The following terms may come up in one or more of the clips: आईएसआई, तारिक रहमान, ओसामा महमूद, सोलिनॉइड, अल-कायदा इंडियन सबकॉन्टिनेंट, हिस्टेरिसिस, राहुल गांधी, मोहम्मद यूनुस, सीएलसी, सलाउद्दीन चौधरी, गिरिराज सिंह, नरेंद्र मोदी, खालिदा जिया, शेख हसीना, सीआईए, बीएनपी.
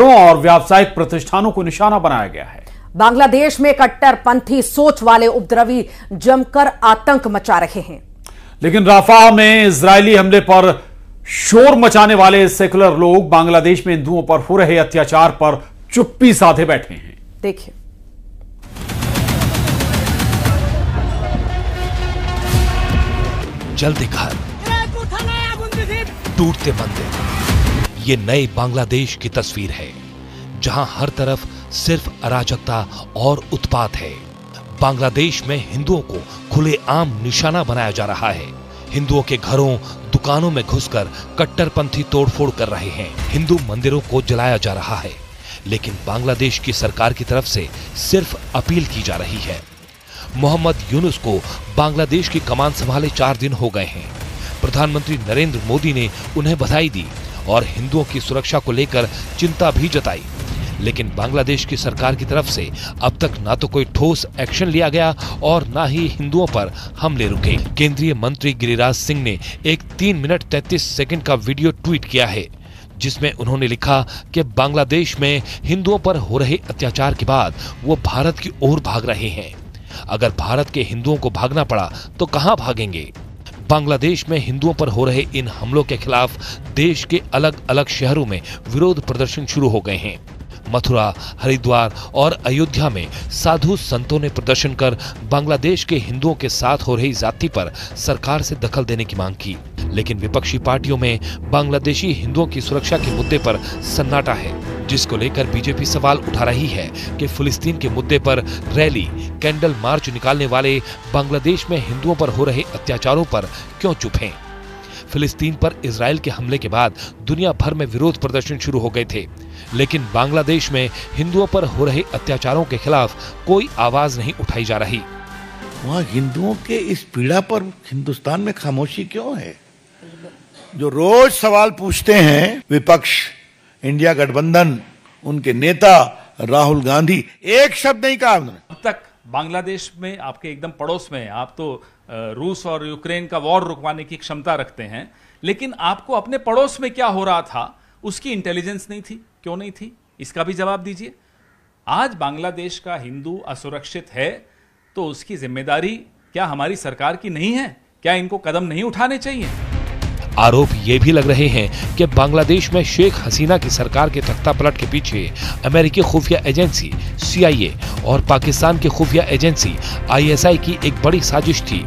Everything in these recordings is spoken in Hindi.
डॉक्टरों और व्यावसायिक प्रतिष्ठानों को निशाना बनाया गया है। बांग्लादेश में कट्टरपंथी सोच वाले उपद्रवी जमकर आतंक मचा रहे हैं। लेकिन राफा में इजरायली हमले पर शोर मचाने वाले सेकुलर लोग बांग्लादेश में हिंदुओं पर हो रहे अत्याचार पर चुप्पी साधे बैठे हैं। देखिए, जल्दी घर, टूटते बंदे, ये नए बांग्लादेश की तस्वीर है जहां हर तरफ सिर्फ अराजकता और उत्पात है। बांग्लादेश में हिंदुओं को खुलेआम निशाना बनाया जा रहा है। हिंदुओं के घरों, दुकानों में घुसकर कट्टरपंथी तोड़फोड़ कर रहे हैं। हिंदू मंदिरों को जलाया जा रहा है। लेकिन बांग्लादेश की सरकार की तरफ से सिर्फ अपील की जा रही है। मोहम्मद यूनुस को बांग्लादेश की कमान संभाले 4 दिन हो गए हैं। प्रधानमंत्री नरेंद्र मोदी ने उन्हें बधाई दी और हिंदुओं की सुरक्षा को लेकर चिंता भी जताई। लेकिन बांग्लादेश की सरकार की तरफ से अब तक ना तो कोई ठोस एक्शन लिया गया और ना ही हिंदुओं पर हमले रुके। केंद्रीय मंत्री गिरिराज सिंह ने एक 3 मिनट 33 सेकंड का वीडियो ट्वीट किया है जिसमें उन्होंने लिखा कि बांग्लादेश में हिंदुओं पर हो रहे अत्याचार के बाद वो भारत की ओर भाग रहे हैं। अगर भारत के हिंदुओं को भागना पड़ा तो कहां भागेंगे। बांग्लादेश में हिंदुओं पर हो रहे इन हमलों के खिलाफ देश के अलग अलग शहरों में विरोध प्रदर्शन शुरू हो गए हैं। मथुरा, हरिद्वार और अयोध्या में साधु संतों ने प्रदर्शन कर बांग्लादेश के हिंदुओं के साथ हो रही जाति पर सरकार से दखल देने की मांग की। लेकिन विपक्षी पार्टियों में बांग्लादेशी हिंदुओं की सुरक्षा के मुद्दे पर सन्नाटा है, जिसको लेकर बीजेपी सवाल उठा रही है कि फिलिस्तीन के मुद्दे पर रैली, कैंडल मार्च निकालने वाले बांग्लादेश में हिंदुओं पर हो रहे अत्याचारों पर क्यों चुप हैं। फिलिस्तीन पर इजरायल के हमले के बाद दुनिया भर में विरोध प्रदर्शन शुरू हो गए थे, लेकिन बांग्लादेश में हिंदुओं पर हो रहे अत्याचारों के खिलाफ कोई आवाज नहीं उठाई जा रही। वहाँ हिंदुओं के इस पीड़ा पर हिंदुस्तान में खामोशी क्यों है? जो रोज सवाल पूछते हैं विपक्ष, इंडिया गठबंधन, उनके नेता राहुल गांधी, एक शब्द नहीं कहा उन्होंने अब तक। बांग्लादेश में आपके एकदम पड़ोस में, आप तो रूस और यूक्रेन का वॉर रुकवाने की क्षमता रखते हैं, लेकिन आपको अपने पड़ोस में क्या हो रहा था उसकी इंटेलिजेंस नहीं थी। क्यों नहीं थी, इसका भी जवाब दीजिए। आज बांग्लादेश का हिंदू असुरक्षित है तो उसकी जिम्मेदारी क्या हमारी सरकार की नहीं है? क्या इनको कदम नहीं उठाने चाहिए? आरोप ये भी लग रहे हैं कि बांग्लादेश में शेख हसीना की सरकार के तख्तापलट के पीछे अमेरिकी खुफिया एजेंसी सीआईए और पाकिस्तान की खुफिया एजेंसी आईएसआई की एक बड़ी साजिश थी।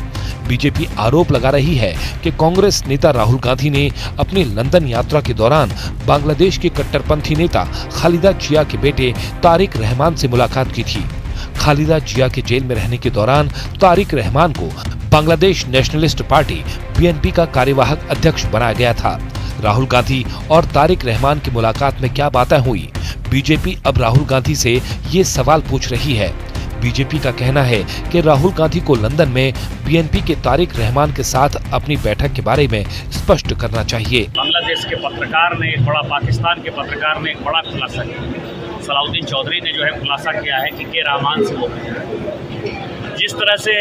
बीजेपी आरोप लगा रही है कि कांग्रेस नेता राहुल गांधी ने अपनी लंदन यात्रा के दौरान बांग्लादेश के कट्टरपंथी नेता खालिदा जिया के बेटे तारिक रहमान से मुलाकात की थी। खालिदा जिया के जेल में रहने के दौरान तारिक रहमान को बांग्लादेश नेशनलिस्ट पार्टी बीएनपी का कार्यवाहक अध्यक्ष बनाया गया था। राहुल गांधी और तारिक रहमान की मुलाकात में क्या बातें हुई? बीजेपी अब राहुल गांधी से ये सवाल पूछ रही है। बीजेपी का कहना है कि राहुल गांधी को लंदन में बीएनपी के तारिक रहमान के साथ अपनी बैठक के बारे में स्पष्ट करना चाहिए। बांग्लादेश के पत्रकार ने, एक बड़ा पाकिस्तान के पत्रकार ने एक बड़ा खुलासा किया। सलाउद्दीन चौधरी ने जो है खुलासा किया है कि के रहमान से जिस तरह से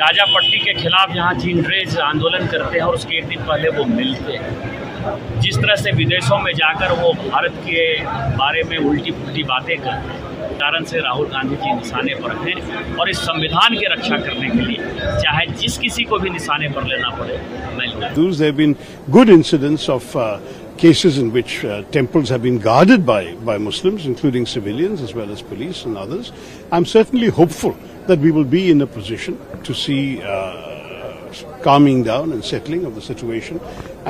गाजा पट्टी के खिलाफ यहाँ जींद्रेज आंदोलन करते हैं और उसके एक दिन पहले वो मिलते हैं, जिस तरह से विदेशों में जाकर वो भारत के बारे में उल्टी पुल्टी बातें करते हैं, कारण से राहुल गांधी जी निशाने पर हैं। और इस संविधान की रक्षा करने के लिए चाहे जिस किसी को भी निशाने पर लेना पड़े, मैं cases in which temples have been guarded by Muslims, including civilians as well as police and others. I'm certainly hopeful that we will be in a position to see calming down and settling of the situation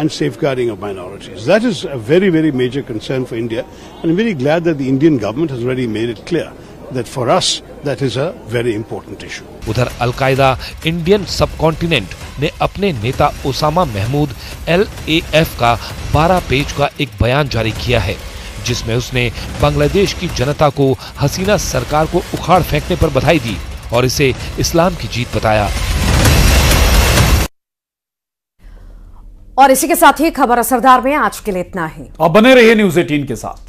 and safeguarding of minorities. That is a very, very major concern for India, and I'm very glad that the Indian government has already made it clear that for us that is a very important issue. उधर अल-कायदा इंडियन सबकॉन्टिनेंट ने अपने नेता ओसामा महमूद LAF का 12 पेज का एक बयान जारी किया है जिसमें उसने बांग्लादेश की जनता को हसीना सरकार को उखाड़ फेंकने पर बधाई दी और इसे इस्लाम की जीत बताया। और इसी के साथ ही खबर असरदार में आज के लिए इतना ही। और बने रहिए न्यूज़ 18 के साथ।